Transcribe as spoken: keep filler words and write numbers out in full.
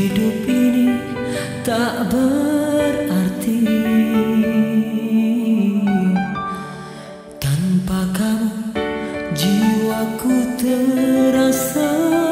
hidup ini tak berarti tanpa kamu, jiwaku terasa